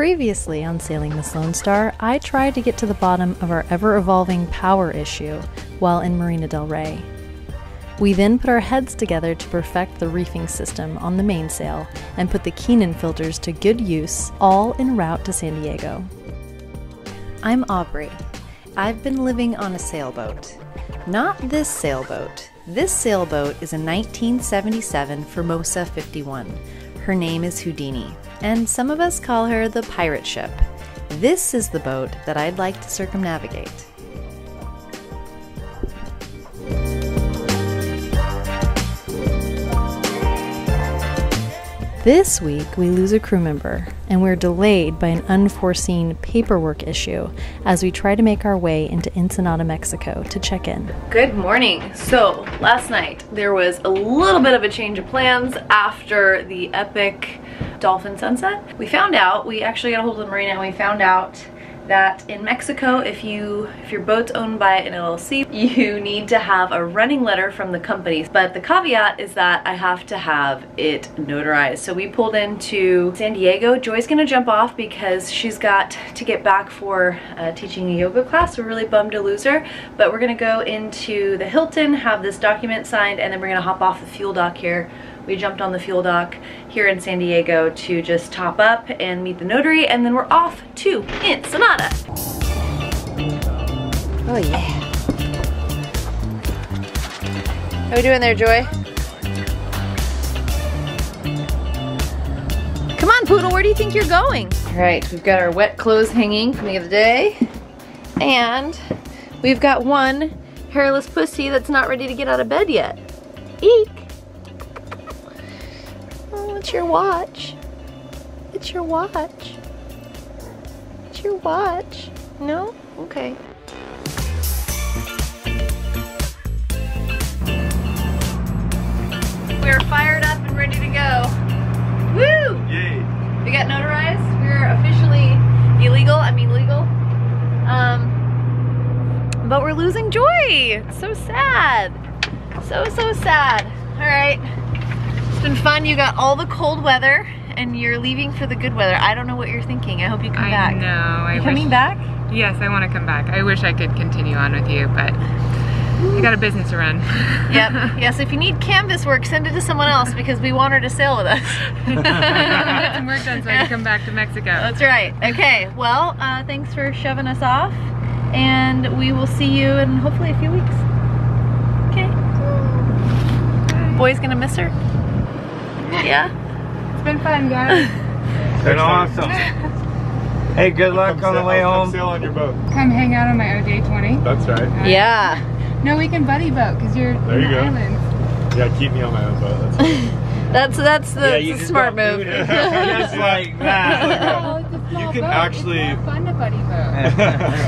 Previously on Sailing Miss Lone Star, I tried to get to the bottom of our ever-evolving power issue while in Marina del Rey. We then put our heads together to perfect the reefing system on the mainsail and put the Keenan filters to good use, all en route to San Diego. I'm Aubrey. I've been living on a sailboat. Not this sailboat. This sailboat is a 1977 Formosa 51. Her name is Houdini, and some of us call her the pirate ship. This is the boat that I'd like to circumnavigate. This week we lose a crew member, and we're delayed by an unforeseen paperwork issue as we try to make our way into Ensenada, Mexico to check in. Good morning. So last night there was a little bit of a change of plans after the epic dolphin sunset. We actually got a hold of the marina and we found out that in Mexico, if your boat's owned by an LLC, you need to have a running letter from the company. But the caveat is that I have to have it notarized. So we pulled into San Diego. Joy's gonna jump off because she's got to get back for teaching a yoga class. We're really bummed to lose her, but we're gonna go into the Hilton, have this document signed, and then we're gonna hop off the fuel dock here. We jumped on the fuel dock here in San Diego to just top up and meet the notary, and then we're off to Ensenada. Oh yeah. How we doing there, Joy? Come on, Poodle, where do you think you're going? All right, we've got our wet clothes hanging from the other day, and we've got one hairless pussy that's not ready to get out of bed yet. Eek. It's your watch. It's your watch. It's your watch. No? Okay. We're fired up and ready to go. Woo! Yay! We got notarized. We're officially illegal. I mean legal. But we're losing Joy. It's so sad. So sad. All right. It's been fun. You got all the cold weather and you're leaving for the good weather. I don't know what you're thinking. I hope you come back. I know. You coming back? Yes, I want to come back. I wish I could continue on with you, but I got a business to run. Yep. Yes, if you need canvas work, send it to someone else because we want her to sail with us. I'm going to get some work done so I can come back to Mexico. That's right. Okay. Well, thanks for shoving us off, and we will see you in hopefully a few weeks. Okay. Bye. Boy's going to miss her. Yeah, it's been fun, guys. It's been awesome. Hey, good luck on the way home. Sail on your boat. Come hang out on my OJ20. That's right. Yeah. No, we can buddy boat because you're there. You go. Islands. Yeah, keep me on my own boat. That's right. that's a smart move. Just like that. You can actually. It's more fun to buddy boat. Right.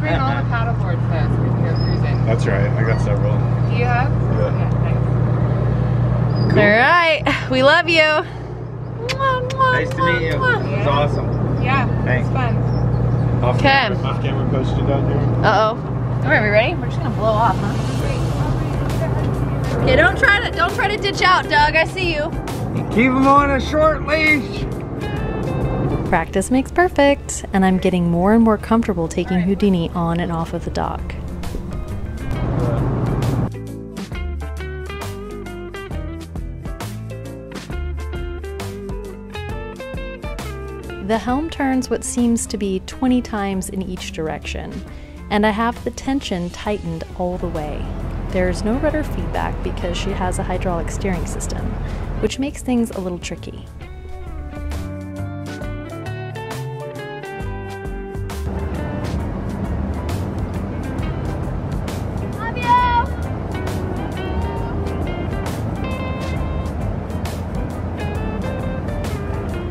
Bring all the paddle boards though, so we can go cruising. That's right. I got several. Do you have? Yeah. Cool. All right, we love you. Nice to meet you. Yeah. It's awesome. Yeah, thanks. It's fun. Okay. Off camera posted down here. Uh oh. All right, we ready? We're just gonna blow off, huh? Okay, don't try to ditch out, Doug. I see you. Keep him on a short leash. Practice makes perfect, and I'm getting more and more comfortable taking Houdini on and off of the dock. The helm turns what seems to be 20 times in each direction, and I have the tension tightened all the way. There's no rudder feedback because she has a hydraulic steering system, which makes things a little tricky.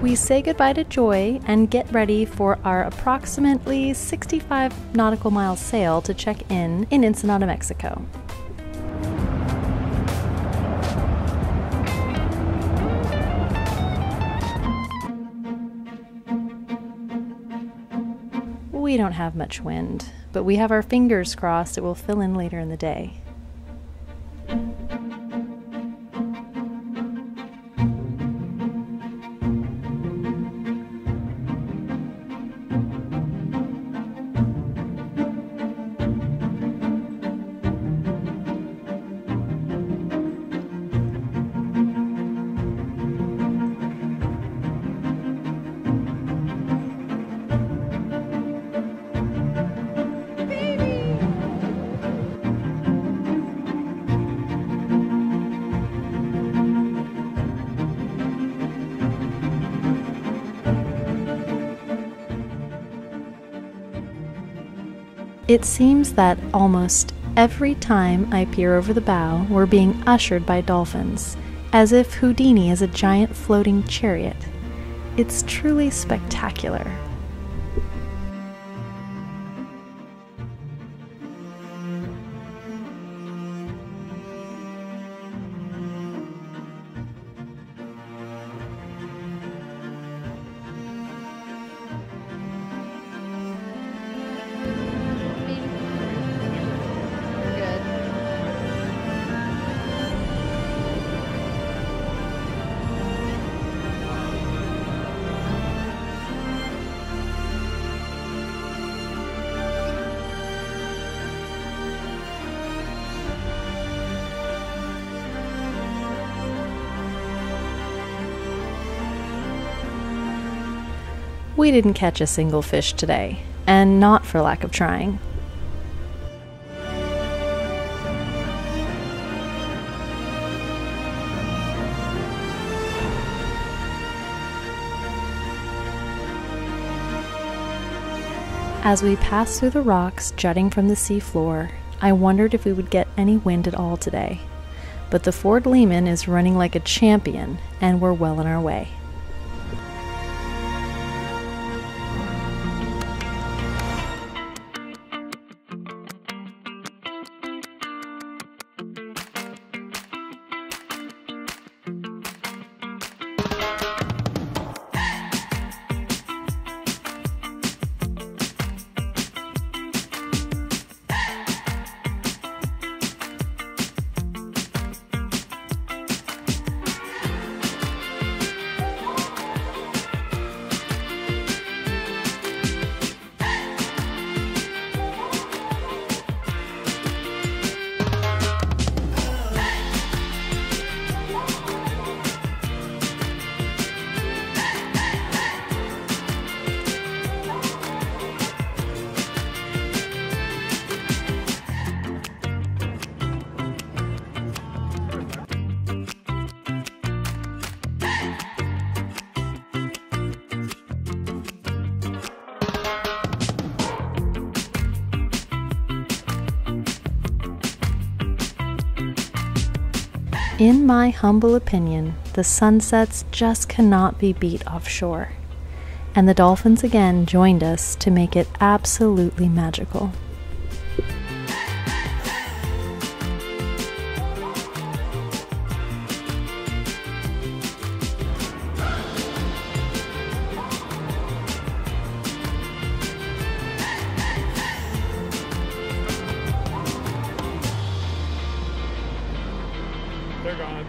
We say goodbye to Joy and get ready for our approximately 65 nautical mile sail to check in Ensenada, Mexico. We don't have much wind, but we have our fingers crossed it will fill in later in the day. It seems that almost every time I peer over the bow, we're being ushered by dolphins, as if Houdini is a giant floating chariot. It's truly spectacular. We didn't catch a single fish today, and not for lack of trying. As we passed through the rocks jutting from the seafloor, I wondered if we would get any wind at all today. But the Ford Lehman is running like a champion, and we're well on our way. In my humble opinion, the sunsets just cannot be beat offshore, and the dolphins again joined us to make it absolutely magical. They're gone.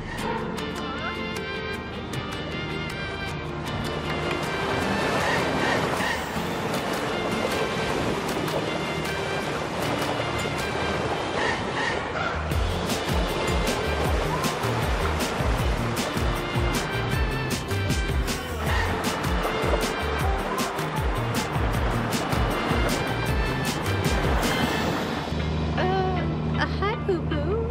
Hi, Poo-Poo.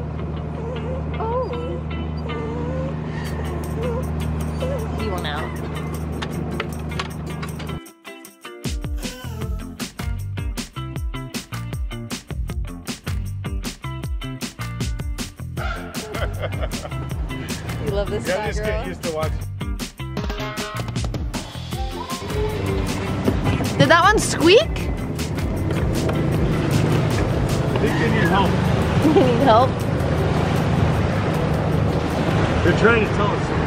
You love this guy, girl? You gotta just get used to watching. Did that one squeak? I think they need help. They need help? They're trying to tell us something.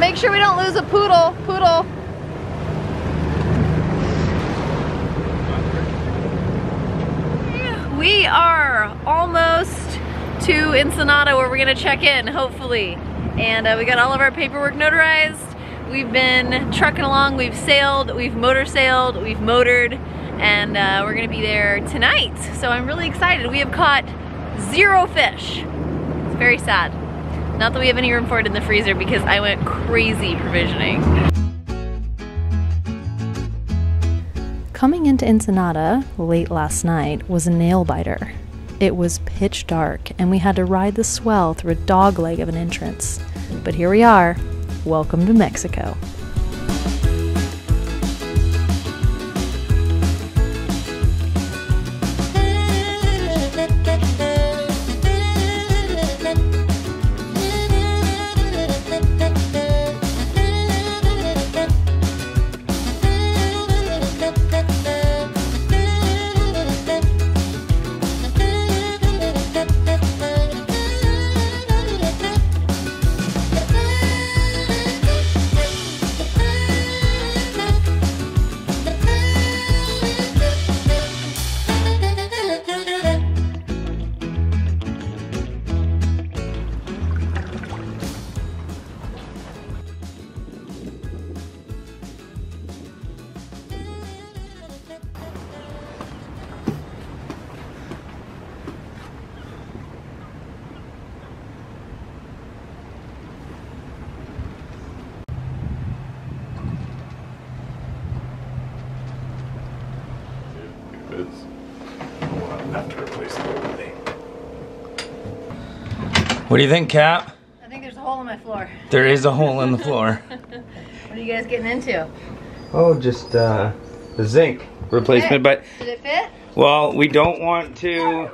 Make sure we don't lose a poodle. Poodle. We are almost to Ensenada, where we're gonna check in, hopefully. And we got all of our paperwork notarized. We've been trucking along, we've sailed, we've motor sailed, we've motored, and we're gonna be there tonight. So I'm really excited. We have caught 0 fish. It's very sad. Not that we have any room for it in the freezer because I went crazy provisioning. Coming into Ensenada late last night was a nail biter. It was pitch dark, and we had to ride the swell through a dogleg of an entrance. But here we are. Welcome to Mexico. It's enough to replace the whole thing. What do you think, Cap? I think there's a hole in my floor. There is a hole in the floor. What are you guys getting into? Oh, just the zinc replacement. But did it fit? Well, we don't want to.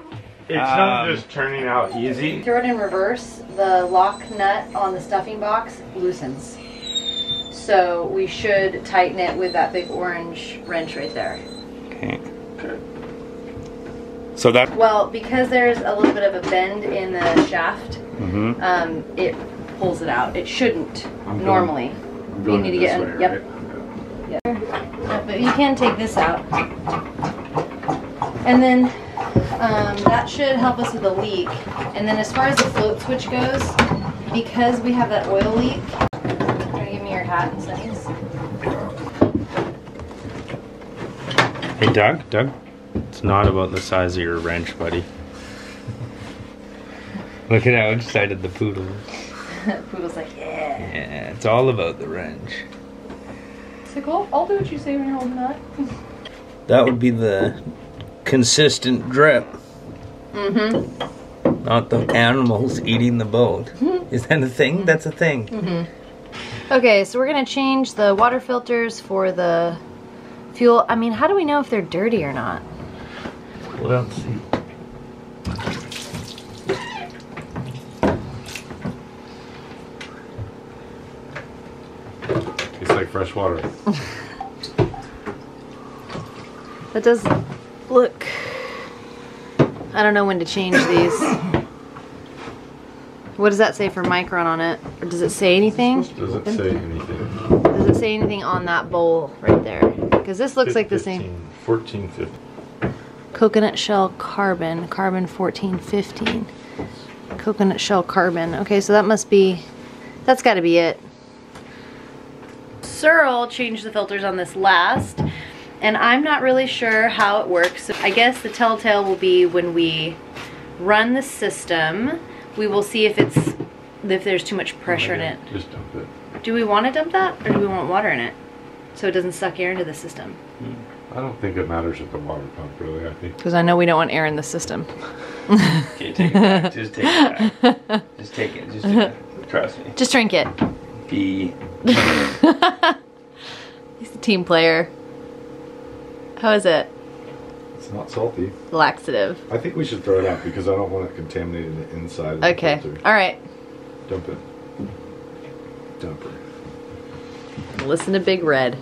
It's not just turning out easy. Throw it in reverse. The lock nut on the stuffing box loosens. So we should tighten it with that big orange wrench right there. Okay. Okay. So that. Well, because there's a little bit of a bend in the shaft, mm-hmm. It pulls it out. It shouldn't normally. You need to get in. Yep. Right? Yep. Yeah. But you can take this out. And then that should help us with the leak. And then as far as the float switch goes, because we have that oil leak, in seconds. Hey Doug, it's not about the size of your wrench, buddy. Look at how excited the poodle is. Poodle's like, yeah. Yeah, it's all about the wrench. Sickle, I'll do what you say when you're holding that. That would be the consistent drip. Mm-hmm. Not the animals eating the boat. Mm-hmm. Is that a thing? Mm-hmm. That's a thing. Mm-hmm. Okay, so we're gonna change the water filters for the fuel. I mean, how do we know if they're dirty or not? Well, let's see. Tastes like fresh water. That does look. I don't know when to change these. What does that say for micron on it? Or does it say anything? It doesn't say anything. Does it say anything on that bowl right there? Because this looks like the same. 1450. Coconut shell carbon. Carbon 1415. Coconut shell carbon. Okay, so that must be... That's got to be it. Searle changed the filters on this last. And I'm not really sure how it works. So I guess the telltale will be when we run the system... We will see if there's too much pressure in it. Just dump it. Do we want to dump that, or do we want water in it, so it doesn't suck air into the system? I don't think it matters at the water pump, really. I think because I know we don't want air in the system. Okay, take it back. Just take it back. Just take it. Just take it. Trust me. Just drink it. He's a team player. How is it? It's not salty. Laxative. I think we should throw it out because I don't want it contaminating the inside of the filter. All right. Dump it. Dump it. Listen to Big Red.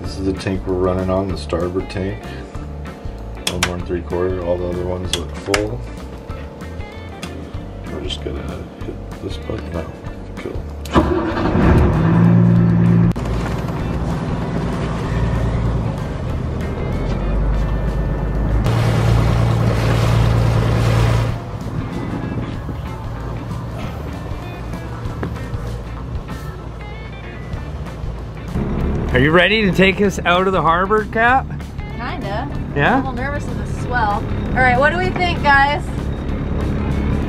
This is the tank we're running on, the starboard tank. 1 1/3/4. All the other ones look full. We're just gonna hit this button now. Cool. Are you ready to take us out of the harbor, Cap? Kinda. Yeah? I'm a little nervous of the swell. All right, what do we think, guys?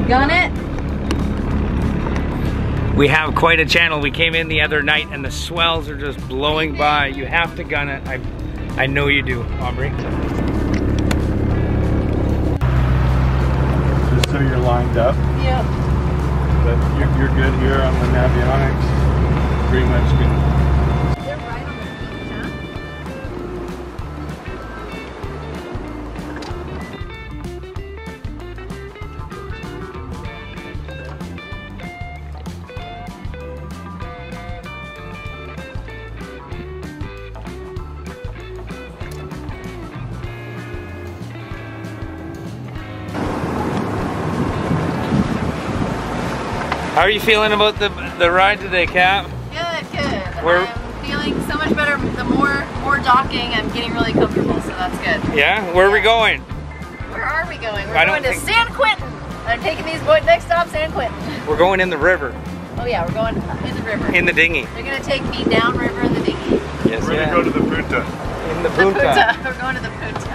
Gun it? We have quite a channel. We came in the other night and the swells are just blowing by. You have to gun it. I know you do, Aubrey. Just so you're lined up. Yep. But you're good here on the Navionics. Pretty much good. They're right on the beach, huh? How are you feeling about the ride today, Cap? Good, good. I'm feeling so much better. The more docking, I'm getting really comfortable, so that's good. Yeah? Where are we going? Where are we going? We're going to San Quentin. I'm taking these boys next stop, San Quentin. We're going in the river. Oh yeah, we're going in the river. In the dinghy. They're going to take me downriver in the dinghy. Yes, we're going to go to the Punta. In the Punta. We're going to the Punta.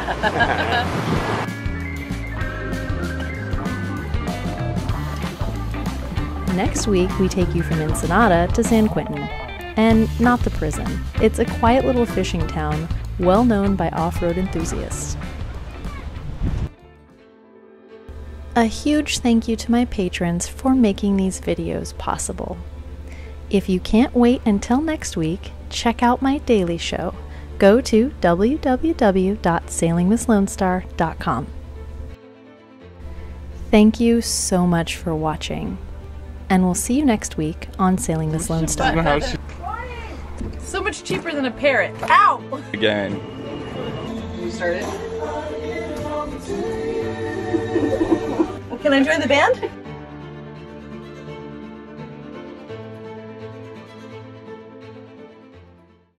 Next week, we take you from Ensenada to San Quentin. And not the prison. It's a quiet little fishing town, well known by off-road enthusiasts. A huge thank you to my patrons for making these videos possible. If you can't wait until next week, check out my daily show. Go to www.sailingmisslonestar.com. Thank you so much for watching, and we'll see you next week on Sailing Miss Lone Star. So much cheaper than a parrot. Ow! Again. You started. Can I join the band?